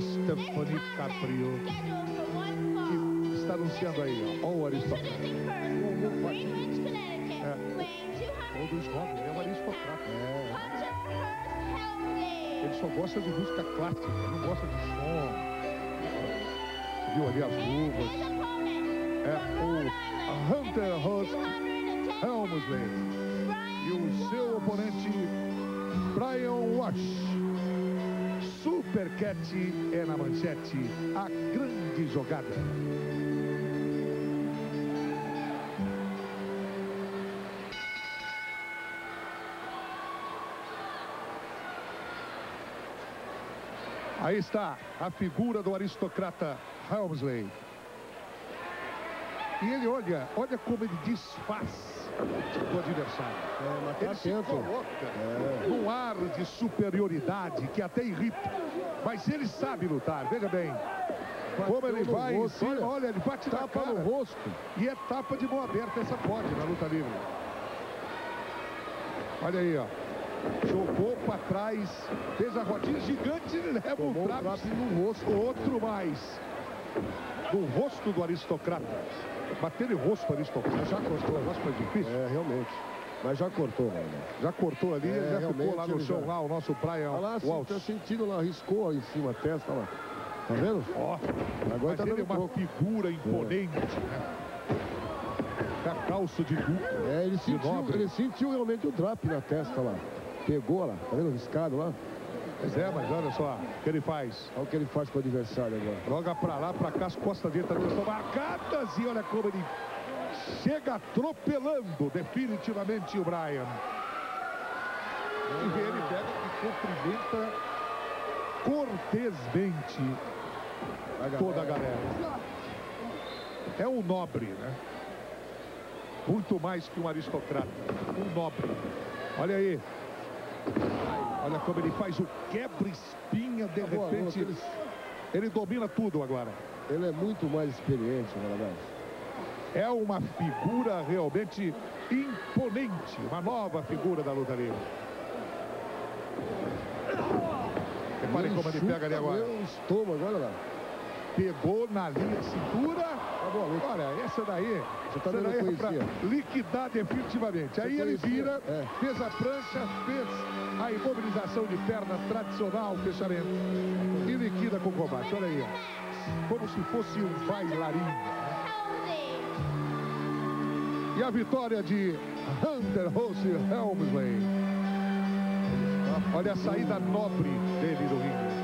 Stephanie Caprio, que está anunciando aí, ó, o aristocrata. Todos jovens, é um aristocrata. Ele só gosta de música clássica, não gosta de som. Você viu ali as luvas? É o Hunter Hearst Helmsley e o seu oponente Brian Walsh. Supercatch é na manchete, a grande jogada. Aí está a figura do aristocrata Helmsley. E ele olha como ele desfaz do adversário. Ele se coloca num ar de superioridade que até irrita. Mas ele sabe lutar, veja bem. Como ele vai em cima, olha, ele bate na cara no rosto. E é tapa de mão aberta, essa pode na luta livre. Olha aí, ó. Jogou para trás, fez a rodinha gigante e leva um trapo no rosto. Outro mais. No rosto do aristocrata. Bater em rosto do aristocrata. Já cortou, acho que foi difícil. É, realmente. Mas já cortou, né? Já cortou ali, ele já ficou lá no chão, já. Lá o nosso Brian Walsh. Olha lá, tá sentindo lá, riscou em cima a testa, lá. Tá vendo? Ó, agora tá ele é uma figura imponente, né? Calço de duque. É, ele sentiu realmente o drape na testa lá. Pegou lá, tá vendo? Riscado lá. Pois é, mas olha só o que ele faz. Olha o que ele faz com o adversário agora. Joga pra lá, pra cá, as costas dele tá dando marcadas e olha como ele chega atropelando definitivamente o Brian. E vê, ele pega e cumprimenta cortesmente toda a galera. É um nobre, né? Muito mais que um aristocrata. Um nobre. Olha aí. Olha como ele faz o quebra-espinha, de repente ele domina tudo agora. Ele é muito mais experiente, na verdade. É uma figura realmente imponente, uma nova figura da luta livre. Reparem como ele pega ali agora. Estômago, olha lá. Pegou na linha de cintura. Olha, essa daí, é pra liquidar definitivamente. Aí ele vira, fez a prancha, fez a imobilização de perna tradicional, fechamento. E liquida com o combate. Olha aí, ó. Como se fosse um bailarino. E a vitória de Hunter Hearst Helmsley. Olha a saída nobre dele do ringue.